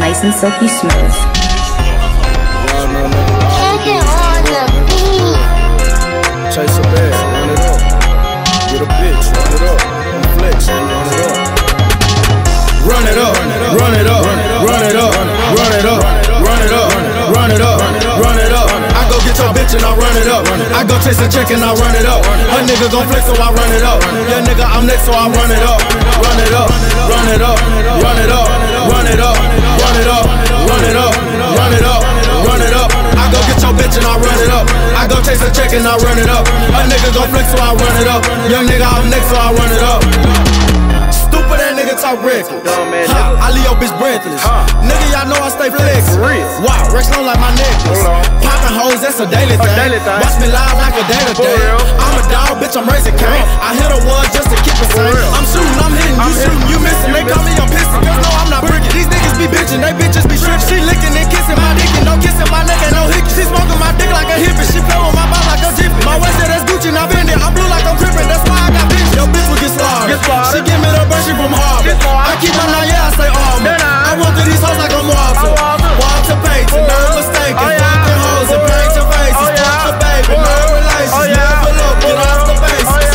nice and silky smooth. Chase a bag, run it up. Get a bitch, run it up. Flex, run it up. Run it up, run it up, run it up, run it up, run it up, run it up, run it up. I go get your bitch and I run it up. I go chase a check and I run it up. Her nigga gon' flex so I run it up. Yeah, nigga, I'm next so I run it up. Run it up, run it up, run it up, run it up, run it up, run it up, run it up, run it up. I go get your bitch and I run it up. I go chase a check and I run it up. A nigga go flex so I run it up. Young nigga I'm next so I run it up. Stupid that nigga talk reckless. I leave your bitch breathless. Nigga y'all know I stay flexin'. Wow, racks long like my necklace. Poppin' hoes, that's a daily thing. Watch me live like a day to day. I'm a dog, bitch, I'm raising cane. I hit a wall just to keep it sane. I'm shooting, I'm hitting, you shooting, you missing. They call me a piston, cause no, I'm not brickin'. These niggas be bitchin', they bitches be strippin'. She lickin' and kissin' my dick and don't kissin' my neck and no hickey. She smokin' my dick like a hippie. She play with my body like a jiffy. My waist that's Gucci, not bendin'. I'm blue like I'm crippin', that's why I got bitch. Yo, bitch will get slaughtered. She give me the brush, she from Harvard. I keep on now, yeah, I say armor. I walk through these hoes like I'm Walter. Walter Payton, no mistake. Fuckin' hoes and paint your faces. Fuck your baby, no relations. Never look, get off the bases.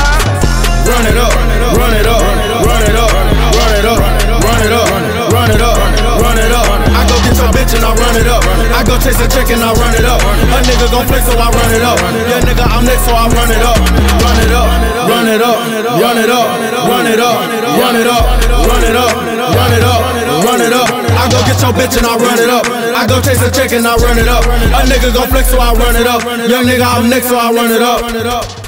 Run it up, run it up, run it up, run it up, run it up, run it up, run it up. I go get your bitch and I run it up. I go chase a check and I run it up. A nigga gon' flex so I run it up. Yeah, nigga, I'm next so I run it up. Run it up, run it up, run it up, run it up, run it up, run it up, run it up, run it up. I go get your bitch and I run it up. I go chase a check and I run it up. A nigga gon' flex so I run it up. Young nigga, I'm next so I run it up.